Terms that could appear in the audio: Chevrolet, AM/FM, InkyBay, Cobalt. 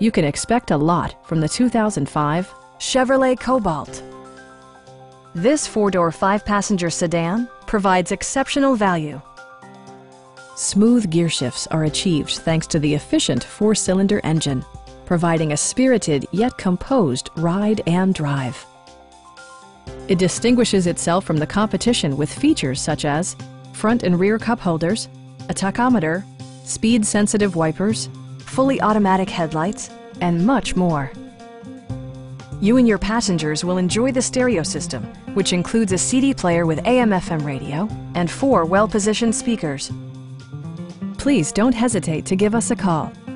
You can expect a lot from the 2005 Chevrolet Cobalt. This four-door, five-passenger sedan provides exceptional value. Smooth gear shifts are achieved thanks to the efficient four-cylinder engine, providing a spirited yet composed ride and drive. It distinguishes itself from the competition with features such as front and rear cup holders, a tachometer, speed-sensitive wipers, fully automatic headlights, and much more. You and your passengers will enjoy the stereo system, which includes a CD player with AM/FM radio and 4 well-positioned speakers. Please don't hesitate to give us a call.